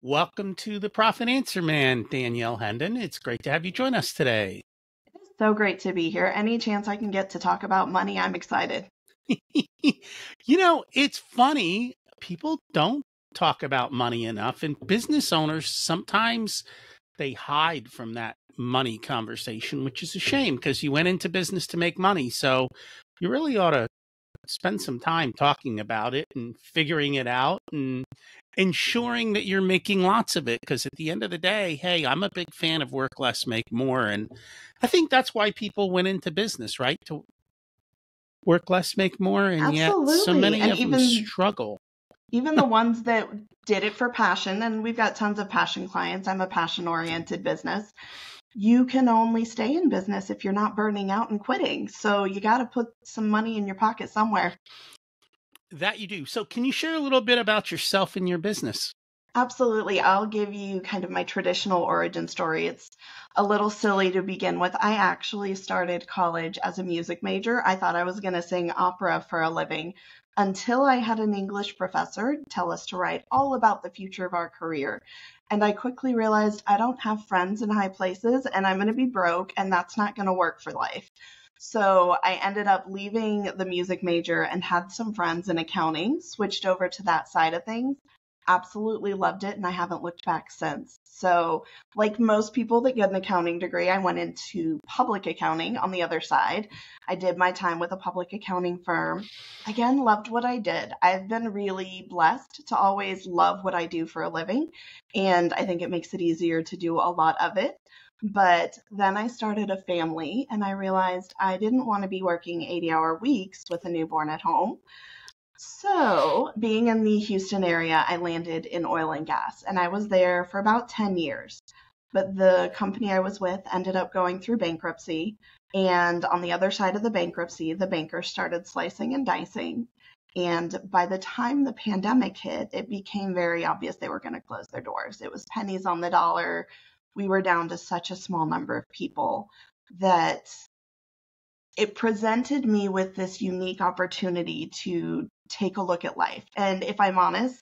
Welcome to the Profit Answer Man, Danielle Hendon. It's great to have you join us today. It is so great to be here. Any chance I can get to talk about money, I'm excited. You know, it's funny. People don't talk about money enough, and business owners, sometimes they hide from that money conversation, which is a shame because you went into business to make money. So you really ought to spend some time talking about it and figuring it out and ensuring that you're making lots of it. Because at the end of the day, hey, I'm a big fan of work less, make more. And I think that's why people went into business, right? To work less, make more. And absolutely. Yet so many and of even, them struggle. Even the ones that did it for passion, and we've got tons of passion clients. I'm a passion-oriented business. You can only stay in business if you're not burning out and quitting. So you got to put some money in your pocket somewhere. That you do. So can you share a little bit about yourself and your business? Absolutely. I'll give you kind of my traditional origin story. It's a little silly to begin with. I actually started college as a music major. I thought I was going to sing opera for a living until I had an English professor tell us to write all about the future of our career. And I quickly realized I don't have friends in high places and I'm going to be broke and that's not going to work for life. So I ended up leaving the music major and had some friends in accounting, switched over to that side of things, absolutely loved it, and I haven't looked back since. So like most people that get an accounting degree, I went into public accounting on the other side. I did my time with a public accounting firm. Again, loved what I did. I've been really blessed to always love what I do for a living, and I think it makes it easier to do a lot of it. But then I started a family, and I realized I didn't want to be working 80-hour weeks with a newborn at home. So being in the Houston area, I landed in oil and gas, and I was there for about 10 years. But the company I was with ended up going through bankruptcy. And on the other side of the bankruptcy, the banker started slicing and dicing. And by the time the pandemic hit, it became very obvious they were going to close their doors. It was pennies on the dollar. We were down to such a small number of people that it presented me with this unique opportunity to take a look at life. And if I'm honest,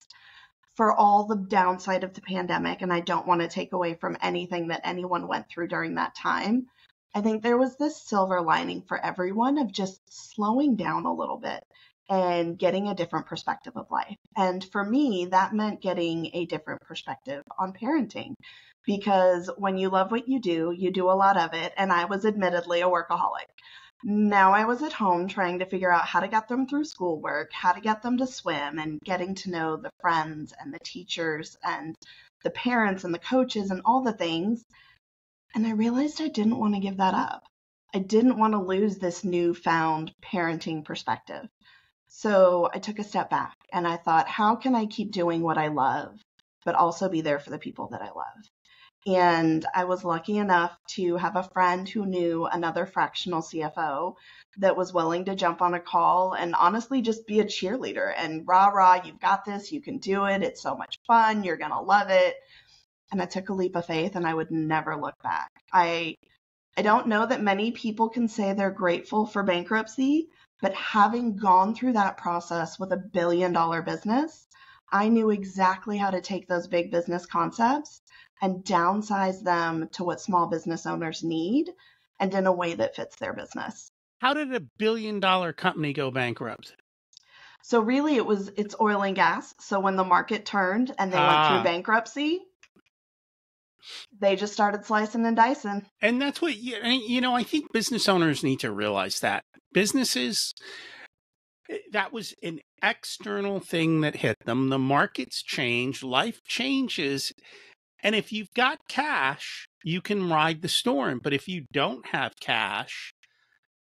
for all the downside of the pandemic, and I don't want to take away from anything that anyone went through during that time, I think there was this silver lining for everyone of just slowing down a little bit and getting a different perspective of life. And for me, that meant getting a different perspective on parenting, because when you love what you do a lot of it. And I was admittedly a workaholic. Now I was at home trying to figure out how to get them through schoolwork, how to get them to swim, and getting to know the friends and the teachers and the parents and the coaches and all the things. And I realized I didn't want to give that up. I didn't want to lose this newfound parenting perspective. So I took a step back and I thought, how can I keep doing what I love, but also be there for the people that I love? And I was lucky enough to have a friend who knew another fractional CFO that was willing to jump on a call and honestly just be a cheerleader and rah, rah, you've got this, you can do it. It's so much fun. You're going to love it. And I took a leap of faith and I would never look back. I don't know that many people can say they're grateful for bankruptcy, but having gone through that process with $1 billion business, I knew exactly how to take those big business concepts and downsize them to what small business owners need and in a way that fits their business. How did $1 billion company go bankrupt? So really it's oil and gas. So when the market turned and they went through bankruptcy, they just started slicing and dicing. And that's what, you know, I think business owners need to realize that businesses, that was an external thing that hit them. The markets change, life changes. And if you've got cash, you can ride the storm. But if you don't have cash,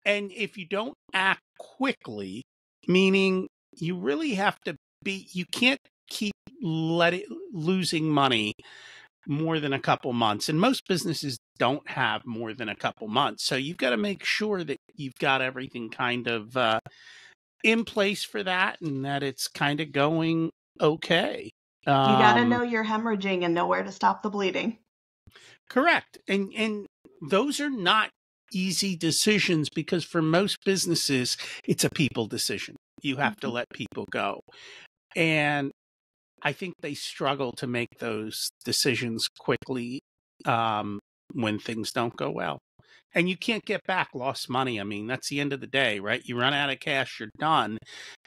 and if you don't act quickly, meaning you really have to be, you can't keep losing money more than a couple months. And most businesses don't have more than a couple months. So you've got to make sure that you've got everything kind of in place for that and that it's kind of going okay. You got to know you're hemorrhaging and know where to stop the bleeding. Correct. And those are not easy decisions because for most businesses, it's a people decision. You have to let people go. And I think they struggle to make those decisions quickly when things don't go well. And you can't get back lost money. I mean, that's the end of the day, right? You run out of cash, you're done.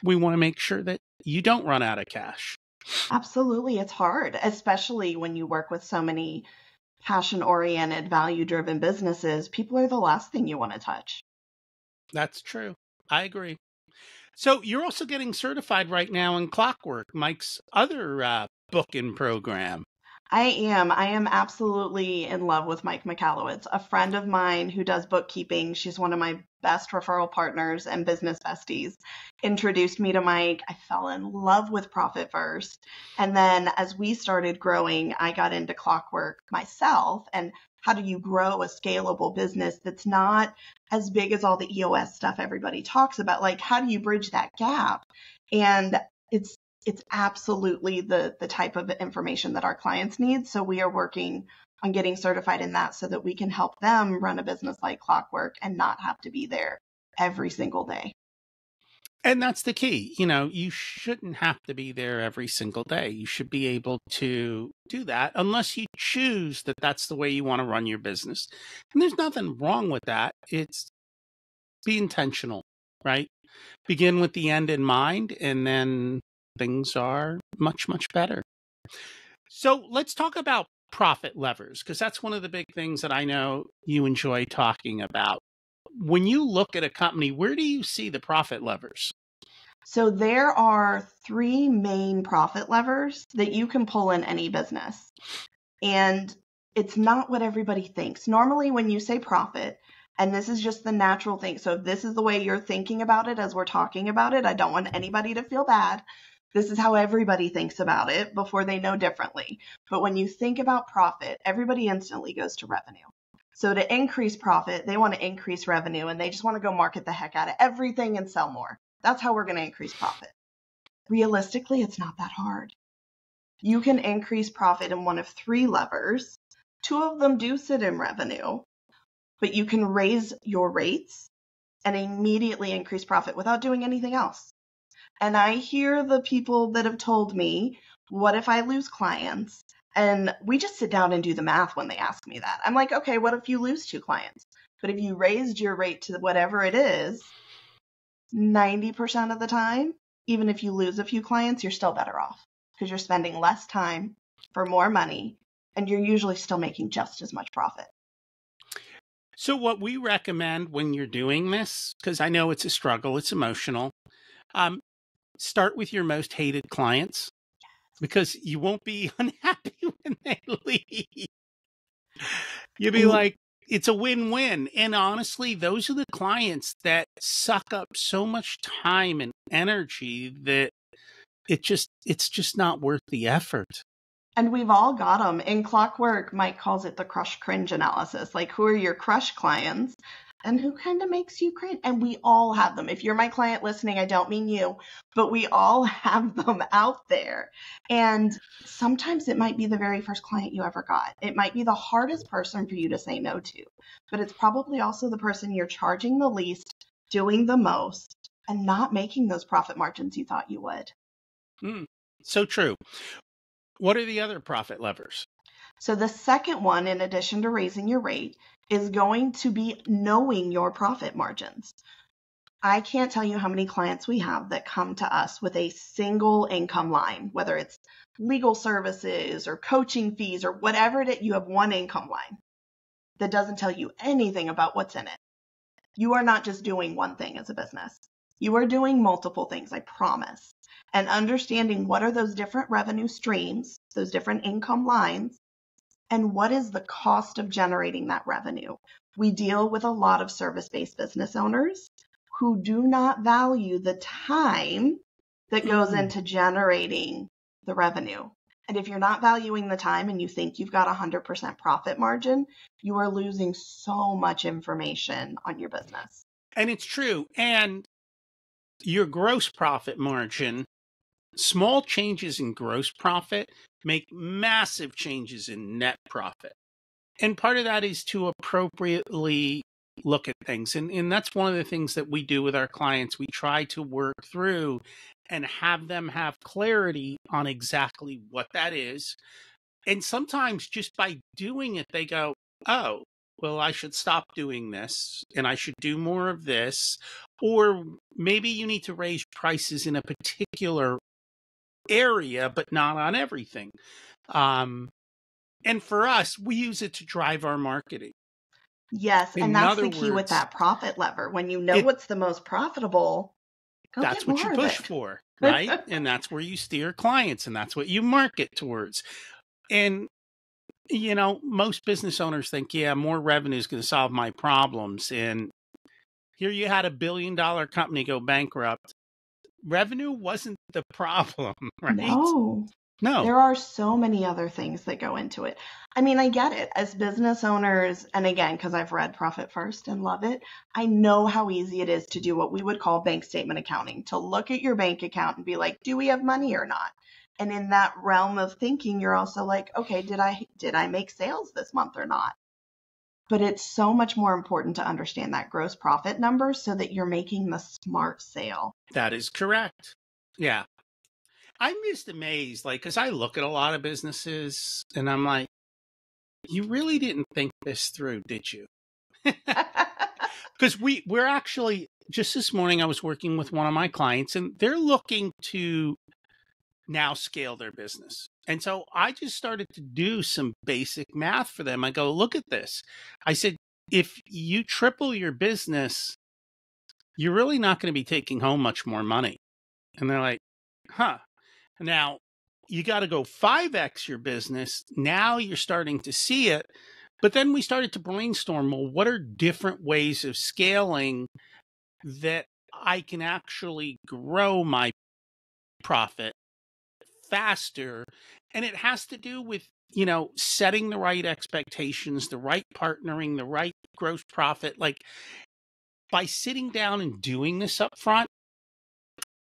We want to make sure that you don't run out of cash. Absolutely. It's hard, especially when you work with so many passion-oriented, value-driven businesses. People are the last thing you want to touch. That's true. I agree. So you're also getting certified right now in Clockwork, Mike's other book and program. I am. I am absolutely in love with Mike Michalowicz, a friend of mine who does bookkeeping. She's one of my best referral partners and business besties. Introduced me to Mike. I fell in love with Profit First. And then as we started growing, I got into Clockwork myself. And how do you grow a scalable business that's not as big as all the EOS stuff everybody talks about? Like, how do you bridge that gap? And it's absolutely the type of information that our clients need. So we are working on getting certified in that so that we can help them run a business like Clockwork and not have to be there every single day. And that's the key. You know, you shouldn't have to be there every single day. You should be able to do that unless you choose that that's the way you want to run your business. And there's nothing wrong with that. It's be intentional, right? Begin with the end in mind, and then things are much, much better. So let's talk about profit levers, because that's one of the big things that I know you enjoy talking about. When you look at a company, where do you see the profit levers? So there are three main profit levers that you can pull in any business. And it's not what everybody thinks. Normally when you say profit, and this is just the natural thing. So if this is the way you're thinking about it as we're talking about it, I don't want anybody to feel bad. This is how everybody thinks about it before they know differently. But when you think about profit, everybody instantly goes to revenue. So to increase profit, they want to increase revenue, and they just want to go market the heck out of everything and sell more. That's how we're going to increase profit. Realistically, it's not that hard. You can increase profit in one of three levers. Two of them do sit in revenue, but you can raise your rates and immediately increase profit without doing anything else. And I hear the people that have told me, what if I lose clients? And we just sit down and do the math when they ask me that. I'm like, okay, what if you lose two clients? But if you raised your rate to whatever it is, 90% of the time, even if you lose a few clients, you're still better off because you're spending less time for more money, and you're usually still making just as much profit. So what we recommend when you're doing this, because I know it's a struggle, it's emotional, start with your most hated clients, because you won't be unhappy when they leave. You'll be like, it's a win-win. And honestly, those are the clients that suck up so much time and energy that it's just not worth the effort. And we've all got them. In Clockwork, Mike calls it the crush cringe analysis. Like, who are your crush clients? And who kind of makes you cringe? And we all have them. If you're my client listening, I don't mean you, but we all have them out there. And sometimes it might be the very first client you ever got. It might be the hardest person for you to say no to, but it's probably also the person you're charging the least, doing the most, and not making those profit margins you thought you would. So true. What are the other profit levers? So the second one, in addition to raising your rate, is going to be knowing your profit margins. I can't tell you how many clients we have that come to us with a single income line, whether it's legal services or coaching fees or whatever it is, you have one income line that doesn't tell you anything about what's in it. You are not just doing one thing as a business. You are doing multiple things, I promise. And understanding what are those different revenue streams, those different income lines, and what is the cost of generating that revenue? We deal with a lot of service-based business owners who do not value the time that goes into generating the revenue. And if you're not valuing the time and you think you've got 100% profit margin, you are losing so much information on your business. And it's true. And your gross profit margin, small changes in gross profit make massive changes in net profit. And part of that is to appropriately look at things. And that's one of the things that we do with our clients. We try to work through and have them have clarity on exactly what that is. And sometimes just by doing it, they go, oh, well, I should stop doing this and I should do more of this. Or maybe you need to raise prices in a particular area, but not on everything. And for us, we use it to drive our marketing. Yes. And that's the key with that profit lever. When you know what's the most profitable, that's what you push for, right? And that's where you steer clients and that's what you market towards. And, you know, most business owners think, yeah, more revenue is going to solve my problems. And here you had $1 billion company go bankrupt. Revenue wasn't the problem, right? No. No. There are so many other things that go into it. I mean, I get it. As business owners, and again, because I've read Profit First and love it, I know how easy it is to do what we would call bank statement accounting, to look at your bank account and be like, do we have money or not? And in that realm of thinking, you're also like, okay, did I make sales this month or not? But it's so much more important to understand that gross profit number so that you're making the smart sale. That is correct. Yeah. I'm just amazed, like, because I look at a lot of businesses and I'm like, you really didn't think this through, did you? Because we're actually, just this morning, I was working with one of my clients and they're looking to now scale their business. And so I just started to do some basic math for them. I go, look at this. I said, if you triple your business, you're really not going to be taking home much more money. And they're like, huh. Now, you got to go 5x your business. Now you're starting to see it. But then we started to brainstorm, well, what are different ways of scaling that I can actually grow my profit faster? And it has to do with, you know, setting the right expectations, the right partnering, the right gross profit. Like, by sitting down and doing this up front,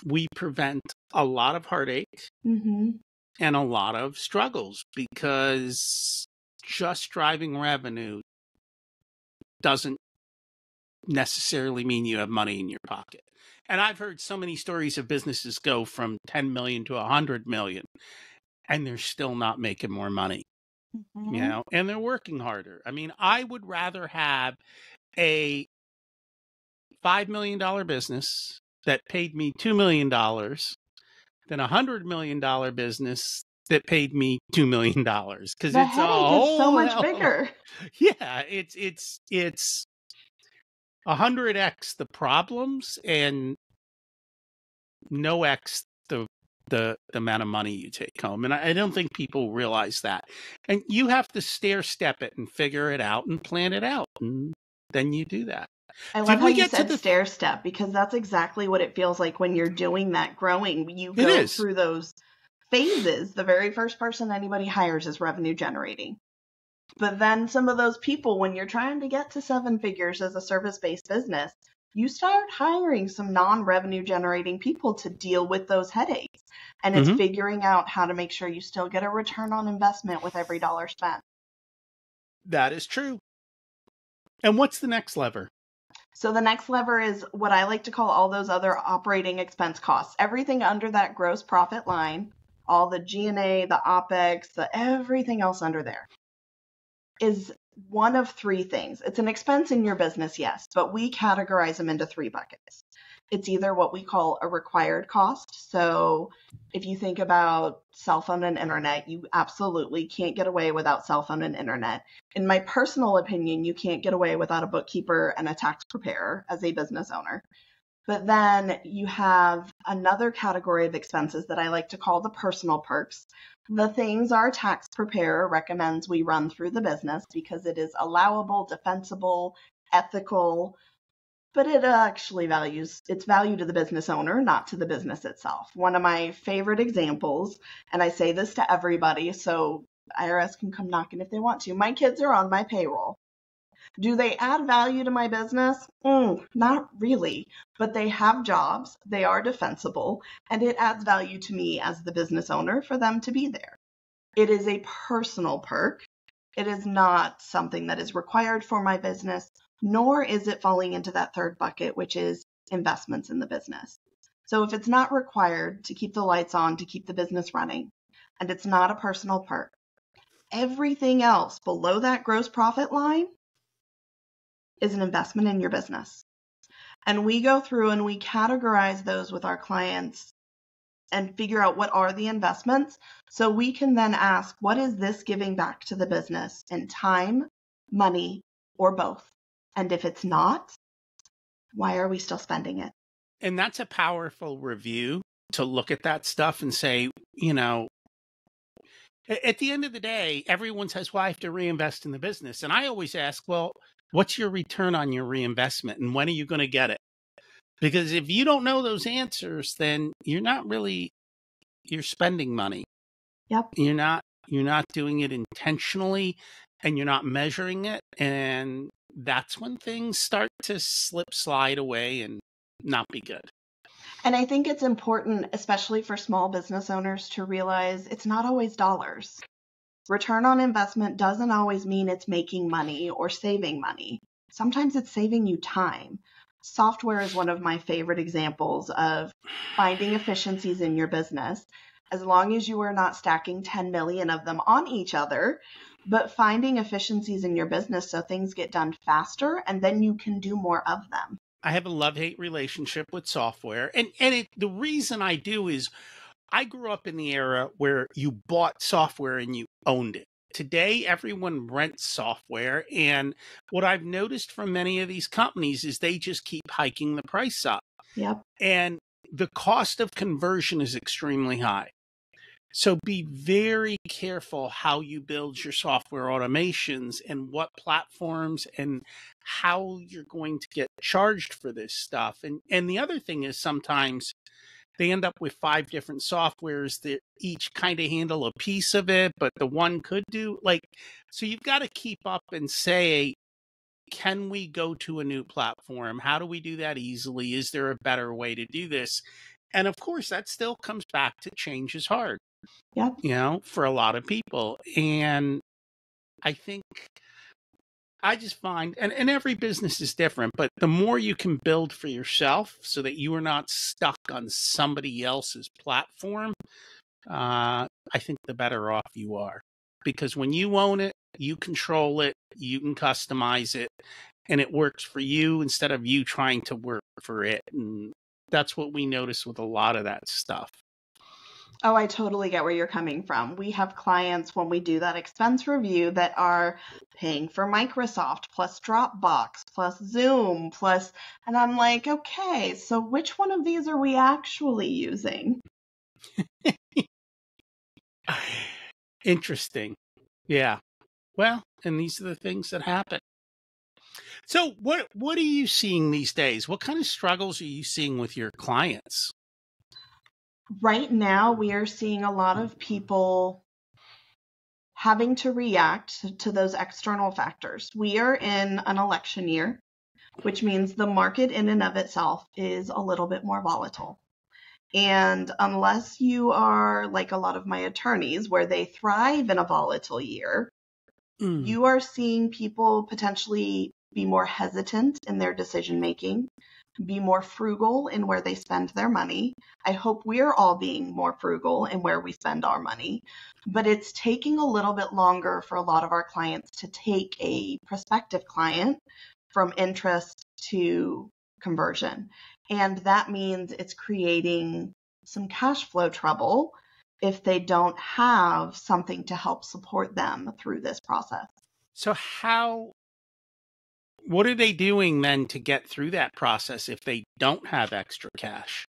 we prevent a lot of heartache and a lot of struggles, because just driving revenue doesn't necessarily mean you have money in your pocket. And I've heard so many stories of businesses go from 10 million to 100 million and they're still not making more money, you know, and they're working harder. I mean, I would rather have a $5 million business that paid me $2 million than a $100 million business that paid me $2 million. Because it's so much bigger. Yeah, it's 100x the problems and no x the amount of money you take home. And I don't think people realize that. And you have to stair step it and figure it out and plan it out. And then you do that. I love how you said stair step, because that's exactly what it feels like when you're doing that growing. You go through those phases. The very first person anybody hires is revenue generating. But then some of those people, when you're trying to get to 7 figures as a service-based business, you start hiring some non-revenue generating people to deal with those headaches. And it's figuring out how to make sure you still get a return on investment with every dollar spent. That is true. And what's the next lever? So the next lever is what I like to call all those other operating expense costs. Everything under that gross profit line, all the G&A, the OPEX, everything else under there is one of three things. It's an expense in your business, yes, but we categorize them into 3 buckets. It's either what we call a required cost. So if you think about cell phone and internet, you absolutely can't get away without cell phone and internet. In my personal opinion, you can't get away without a bookkeeper and a tax preparer as a business owner. But then you have another category of expenses that I like to call the personal perks. The things our tax preparer recommends we run through the business because it is allowable, defensible, ethical, but it actually values its value to the business owner, not to the business itself. One of my favorite examples, and I say this to everybody, so IRS can come knocking if they want to. My kids are on my payroll. Do they add value to my business? Not really, but they have jobs, they are defensible, and it adds value to me as the business owner for them to be there. It is a personal perk. It is not something that is required for my business, nor is it falling into that 3rd bucket, which is investments in the business. So if it's not required to keep the lights on, to keep the business running, and it's not a personal perk, everything else below that gross profit line is an investment in your business. And we go through and we categorize those with our clients and figure out what are the investments. So we can then ask, what is this giving back to the business in time, money, or both? And if it's not, why are we still spending it? And that's a powerful review to look at that stuff and say, you know, at the end of the day, everyone says, well, I have to reinvest in the business. And I always ask, well, what's your return on your reinvestment? And when are you going to get it? Because if you don't know those answers, then you're not really, you're spending money. Yep. You're not doing it intentionally, and you're not measuring it. And that's when things start to slide away and not be good. And I think it's important, especially for small business owners, to realize it's not always dollars. Return on investment doesn't always mean it's making money or saving money. Sometimes it's saving you time. Software is one of my favorite examples of finding efficiencies in your business, as long as you are not stacking 10 million of them on each other, but finding efficiencies in your business so things get done faster and then you can do more of them. I have a love-hate relationship with software. And the reason I do is I grew up in the era where you bought software and you owned it. Today, everyone rents software. And what I've noticed from many of these companies is they just keep hiking the price up. Yep. And the cost of conversion is extremely high. So be very careful how you build your software automations and what platforms and how you're going to get charged for this stuff. And the other thing is sometimes they end up with 5 different softwares that each kind of handle a piece of it, but the one could do like, so you've got to keep up and say, can we go to a new platform? How do we do that easily? Is there a better way to do this? And of course, that still comes back to change is hard. Yep. You know, for a lot of people. And I think I just find, and every business is different, but the more you can build for yourself so that you are not stuck on somebody else's platform, I think the better off you are. Because when you own it, you control it, you can customize it, and it works for you instead of you trying to work for it. And that's what we notice with a lot of that stuff. Oh, I totally get where you're coming from. We have clients when we do that expense review that are paying for Microsoft plus Dropbox plus Zoom plus, and I'm like, okay, so which one of these are we actually using? Interesting. Yeah. Well, and these are the things that happen. So what are you seeing these days? What kind of struggles are you seeing with your clients? Right now, we are seeing a lot of people having to react to those external factors. We are in an election year, which means the market in and of itself is a little bit more volatile. And unless you are like a lot of my attorneys where they thrive in a volatile year, you are seeing people potentially be more hesitant in their decision making, be more frugal in where they spend their money. I hope we're all being more frugal in where we spend our money, but it's taking a little bit longer for a lot of our clients to take a prospective client from interest to conversion. And that means it's creating some cash flow trouble if they don't have something to help support them through this process. So what are they doing then to get through that process if they don't have extra cash?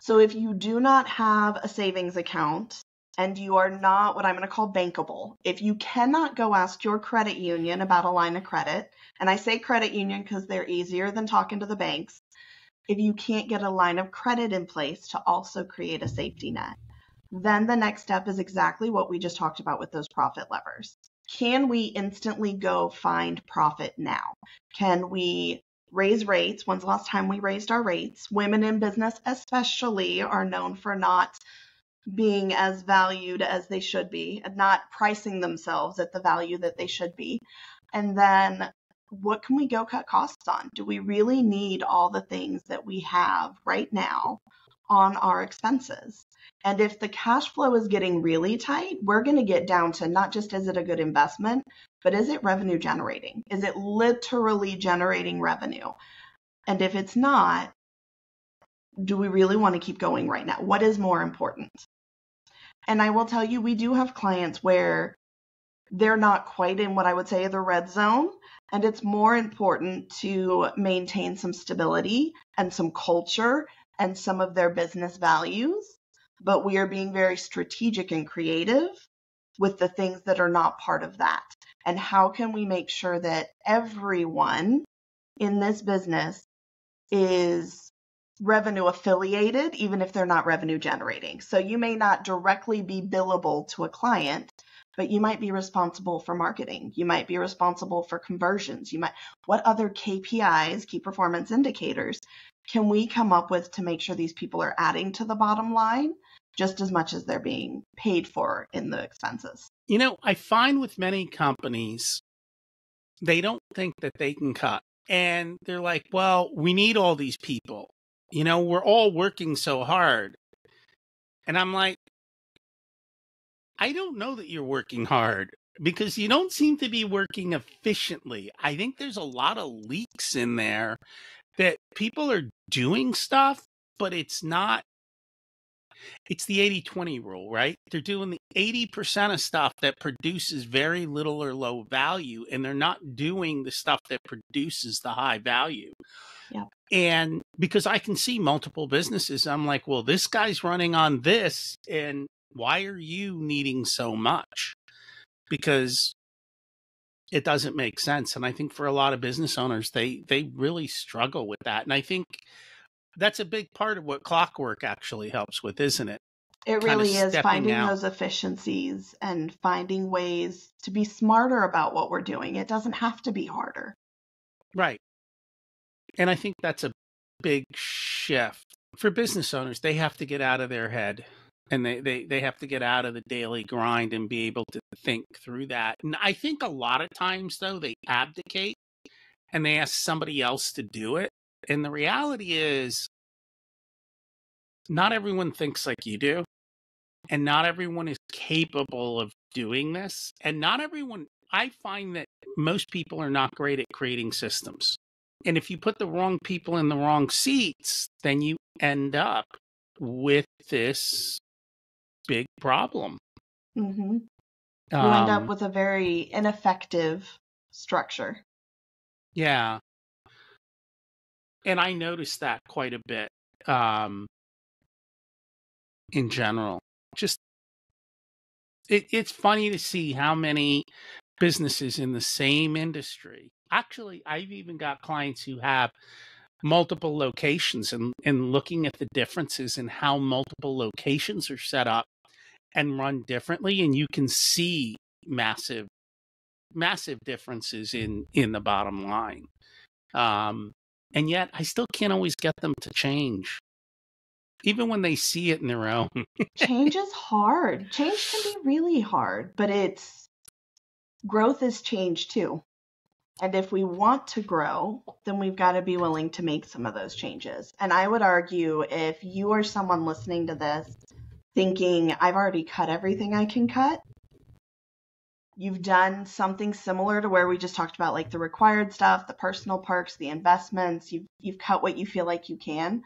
So if you do not have a savings account and you are not what I'm going to call bankable, if you cannot go ask your credit union about a line of credit, and I say credit union because they're easier than talking to the banks, if you can't get a line of credit in place to also create a safety net, then the next step is exactly what we just talked about with those profit levers. Can we instantly go find profit now? Can we raise rates? When's the last time we raised our rates? Women in business especially are known for not being as valued as they should be and not pricing themselves at the value that they should be. And then what can we go cut costs on? Do we really need all the things that we have right now? on our expenses. And if the cash flow is getting really tight, we're going to get down to not just is it a good investment, but is it revenue generating? Is it literally generating revenue? And if it's not, do we really want to keep going right now? What is more important? And I will tell you, we do have clients where they're not quite in what I would say the red zone, and it's more important to maintain some stability and some culture and some of their business values. But we are being very strategic and creative with the things that are not part of that. And how can we make sure that everyone in this business is revenue affiliated, even if they're not revenue generating? So you may not directly be billable to a client, but you might be responsible for marketing. You might be responsible for conversions. You might, what other KPIs, key performance indicators, can we come up with to make sure these people are adding to the bottom line just as much as they're being paid for in the expenses? You know, I find with many companies, they don't think that they can cut. And they're like, well, we need all these people. You know, we're all working so hard. And I'm like, I don't know that you're working hard because you don't seem to be working efficiently. I think there's a lot of leaks in there that people are doing stuff, but it's not, it's the 80-20 rule, right? They're doing the 80% of stuff that produces very little or low value, and they're not doing the stuff that produces the high value. Yeah. And because I can see multiple businesses, I'm like, well, this guy's running on this, and why are you needing so much? Because it doesn't make sense. And I think for a lot of business owners, they really struggle with that. And I think that's a big part of what Clockwork actually helps with, isn't it? It really is finding those efficiencies and finding ways to be smarter about what we're doing. It doesn't have to be harder. Right. And I think that's a big shift for business owners. They have to get out of their head. And they have to get out of the daily grind and be able to think through that. And I think a lot of times, though, they abdicate and they ask somebody else to do it. And the reality is not everyone thinks like you do. And not everyone is capable of doing this. And not everyone, I find that most people are not great at creating systems. And if you put the wrong people in the wrong seats, then you end up with this big problem. Mm-hmm. You end up with a very ineffective structure. Yeah. And I noticed that quite a bit in general. Just, it's funny to see how many businesses in the same industry. Actually, I've even got clients who have multiple locations and looking at the differences in how multiple locations are set up and run differently. And you can see massive, massive differences in the bottom line. And yet I still can't always get them to change, even when they see it in their own. Change is hard. Change can be really hard, but it's growth is change too. And if we want to grow, then we've got to be willing to make some of those changes. And I would argue if you are someone listening to this thinking, I've already cut everything I can cut, you've done something similar to where we just talked about, like the required stuff, the personal perks, the investments, you've cut what you feel like you can.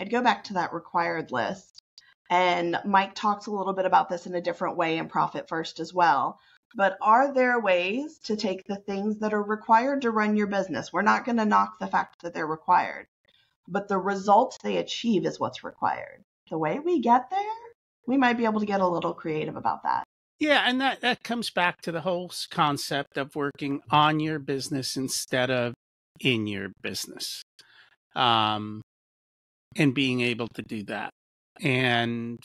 I'd go back to that required list. And Mike talks a little bit about this in a different way in Profit First as well. But are there ways to take the things that are required to run your business? We're not going to knock the fact that they're required, but the results they achieve is what's required. The way we get there, we might be able to get a little creative about that. Yeah, and that comes back to the whole concept of working on your business instead of in your business, and being able to do that. And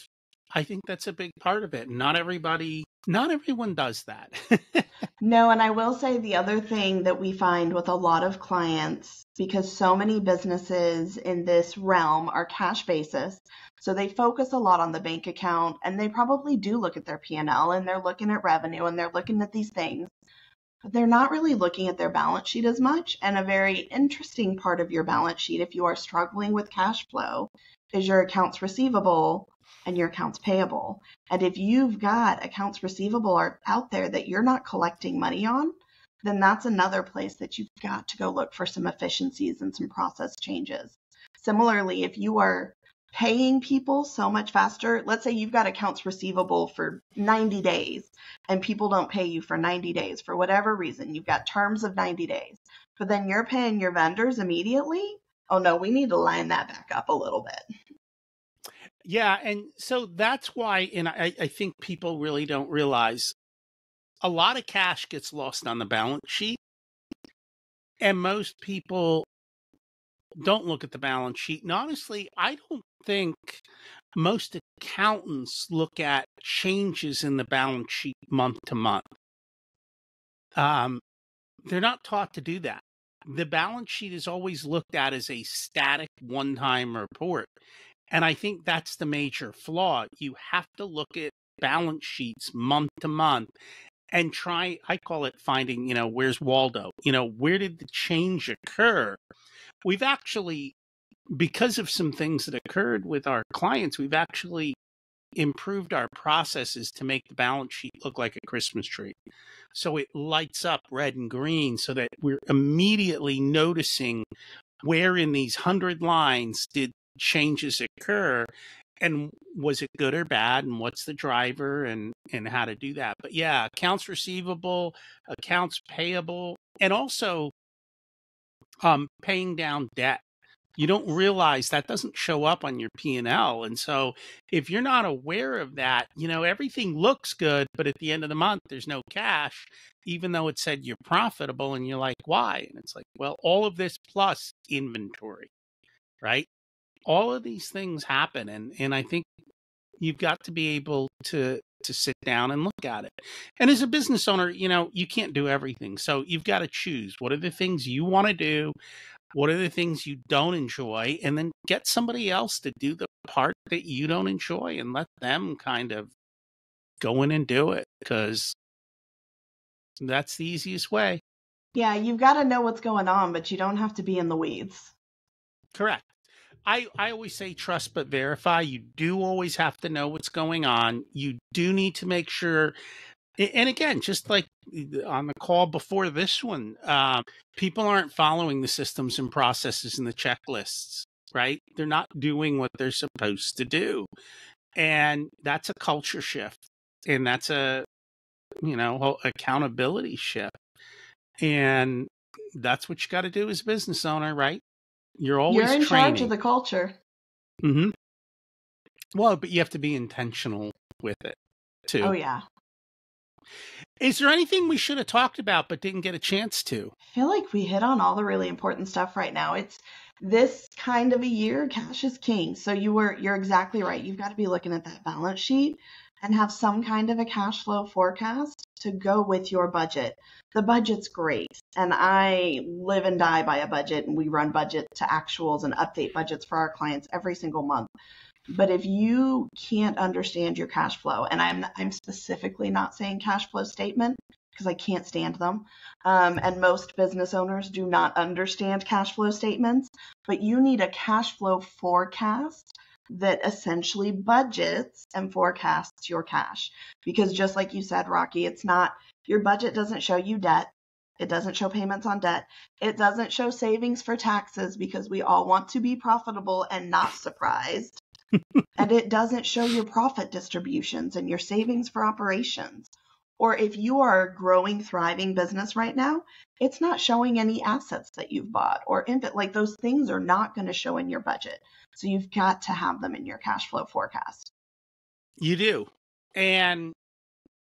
I think that's a big part of it. Not everyone does that. No, and I will say the other thing that we find with a lot of clients, because so many businesses in this realm are cash basis, so they focus a lot on the bank account, and they probably do look at their P&L, and they're looking at revenue, and they're looking at these things, but they're not really looking at their balance sheet as much. And a very interesting part of your balance sheet, if you are struggling with cash flow, is your accounts receivable and your accounts payable. And if you've got accounts receivable out there that you're not collecting money on, then that's another place that you've got to go look for some efficiencies and some process changes. Similarly, if you are paying people so much faster, let's say you've got accounts receivable for 90 days and people don't pay you for 90 days for whatever reason, you've got terms of 90 days, but then you're paying your vendors immediately. Oh no, we need to line that back up a little bit. Yeah. And so that's why, and I think people really don't realize a lot of cash gets lost on the balance sheet, and most people don't look at the balance sheet. And honestly, I don't think most accountants look at changes in the balance sheet month to month. They're not taught to do that. The balance sheet is always looked at as a static one-time report. And I think that's the major flaw. You have to look at balance sheets month to month and try, I call it finding, you know, where's Waldo? You know, where did the change occur? We've actually, because of some things that occurred with our clients, we've actually improved our processes to make the balance sheet look like a Christmas tree. So it lights up red and green so that we're immediately noticing where in these 100 lines did changes occur, and was it good or bad, and what's the driver, and how to do that. But yeah, accounts receivable, accounts payable, and also paying down debt. You don't realize that doesn't show up on your P&L. And so if you're not aware of that, you know, everything looks good, but at the end of the month, there's no cash, even though it said you're profitable, and you're like, why? And it's like, well, all of this plus inventory, right? All of these things happen, and I think you've got to be able to sit down and look at it. And as a business owner, you know, you can't do everything. So you've got to choose what are the things you want to do, what are the things you don't enjoy, and then get somebody else to do the part that you don't enjoy and let them kind of go in and do it, because that's the easiest way. Yeah, you've got to know what's going on, but you don't have to be in the weeds. Correct. I always say trust but verify. You do always have to know what's going on. You do need to make sure. And again, just like on the call before this one, people aren't following the systems and processes and the checklists, right? They're not doing what they're supposed to do. And that's a culture shift. And that's a, you know, accountability shift. And that's what you got to do as a business owner, right? You're always in charge of the culture. Mm-hmm. Well, but you have to be intentional with it, too. Oh, yeah. Is there anything we should have talked about but didn't get a chance to? I feel like we hit on all the really important stuff right now. It's this kind of a year, cash is king. So you're exactly right. You've got to be looking at that balance sheet and have some kind of a cash flow forecast to go with your budget. The budget's great. And I live and die by a budget, and we run budget to actuals and update budgets for our clients every single month. But if you can't understand your cash flow, and I'm specifically not saying cash flow statement because I can't stand them, and most business owners do not understand cash flow statements, but you need a cash flow forecast that essentially budgets and forecasts your cash. Because just like you said, Rocky, it's not, your budget doesn't show you debt. It doesn't show payments on debt. It doesn't show savings for taxes, because we all want to be profitable and not surprised. And it doesn't show your profit distributions and your savings for operations. Or if you are a growing, thriving business right now, it's not showing any assets that you've bought or like those things are not going to show in your budget. So you've got to have them in your cash flow forecast. You do. And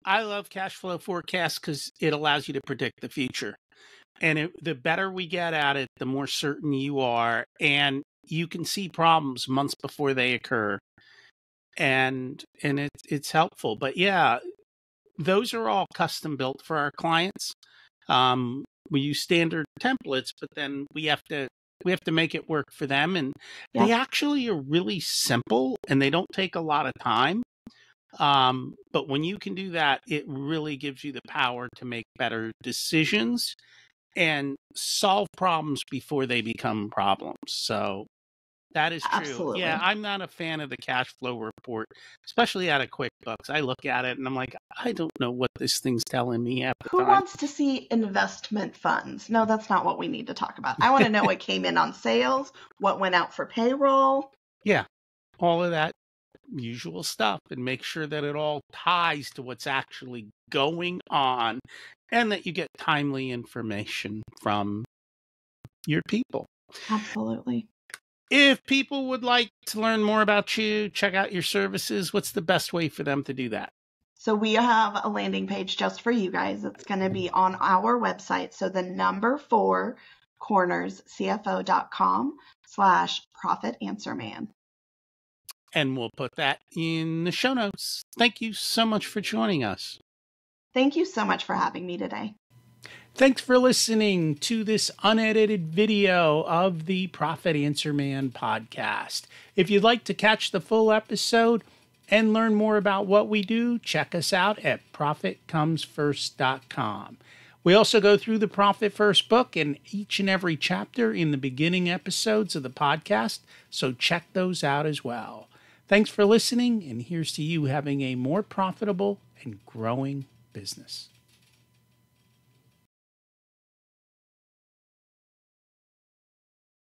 I love cash flow forecasts because it allows you to predict the future. And the better we get at it, the more certain you are. And you can see problems months before they occur. And it's helpful. But yeah, those are all custom built for our clients. We use standard templates, but then we have to make it work for them. And yeah, they actually are really simple, and they don't take a lot of time. But when you can do that, it really gives you the power to make better decisions and solve problems before they become problems. So That is true. Absolutely. Yeah, I'm not a fan of the cash flow report, especially out of QuickBooks. I look at it and I'm like, I don't know what this thing's telling me at the time. Who wants to see investment funds? No, that's not what we need to talk about. I want to know what came in on sales, what went out for payroll. Yeah, all of that usual stuff, and make sure that it all ties to what's actually going on and that you get timely information from your people. Absolutely. If people would like to learn more about you, check out your services, what's the best way for them to do that? So we have a landing page just for you guys. It's going to be on our website. So the number 4cornerscfo.com/Profit Answer Man. And we'll put that in the show notes. Thank you so much for joining us. Thank you so much for having me today. Thanks for listening to this unedited video of the Profit Answer Man podcast. If you'd like to catch the full episode and learn more about what we do, check us out at profitcomesfirst.com. We also go through the Profit First book in each and every chapter in the beginning episodes of the podcast, so check those out as well. Thanks for listening, and here's to you having a more profitable and growing business.